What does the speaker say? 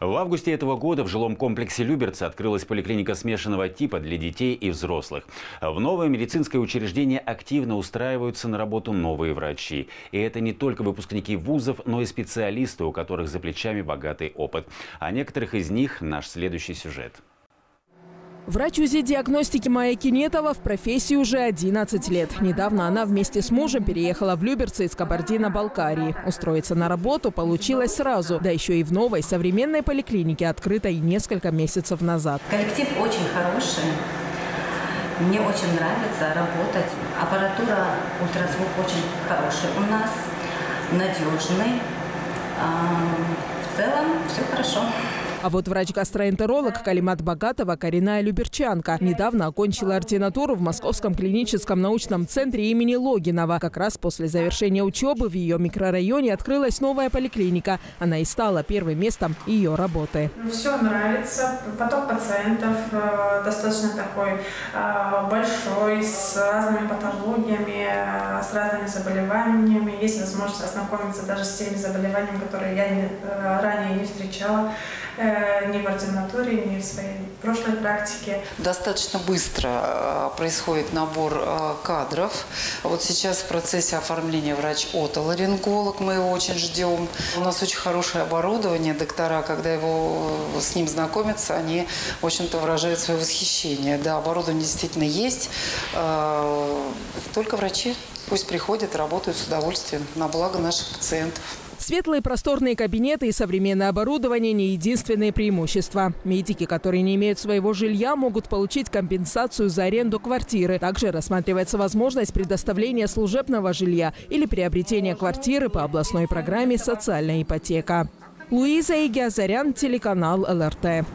В августе этого года в жилом комплексе Люберцы открылась поликлиника смешанного типа для детей и взрослых. В новое медицинское учреждение активно устраиваются на работу новые врачи. И это не только выпускники вузов, но и специалисты, у которых за плечами богатый опыт. О некоторых из них наш следующий сюжет. Врач УЗИ-диагностики Мая Кенетова в профессии уже 11 лет. Недавно она вместе с мужем переехала в Люберцы из Кабардино-Балкарии. Устроиться на работу получилось сразу, да еще и в новой современной поликлинике, открытой несколько месяцев назад. Коллектив очень хороший. Мне очень нравится работать. Аппаратура, ультразвук очень хороший у нас, надежный. В целом все хорошо. А вот врач-гастроэнтеролог Калимат Богатова, коренная люберчанка, недавно окончила ординатуру в Московском клиническом научном центре имени Логинова. Как раз после завершения учебы в ее микрорайоне открылась новая поликлиника. Она и стала первым местом ее работы. Все нравится. Поток пациентов достаточно такой большой, с разными патологиями, с разными заболеваниями. Есть возможность ознакомиться даже с теми заболеваниями, которые я ранее не встречала. Ни в ординатуре, ни в своей прошлой практике. Достаточно быстро происходит набор кадров. Вот сейчас в процессе оформления врач-отоларинголог, мы его очень ждем. У нас очень хорошее оборудование. Доктора, когда с ним знакомятся, они, в общем-то, выражают свое восхищение. Да, оборудование действительно есть. Только врачи пусть приходят, работают с удовольствием на благо наших пациентов. Светлые просторные кабинеты и современное оборудование – не единственные преимущества. Медики, которые не имеют своего жилья, могут получить компенсацию за аренду квартиры. Также рассматривается возможность предоставления служебного жилья или приобретения квартиры по областной программе «Социальная ипотека». Луиза Игиазарян, телеканал ЛРТ.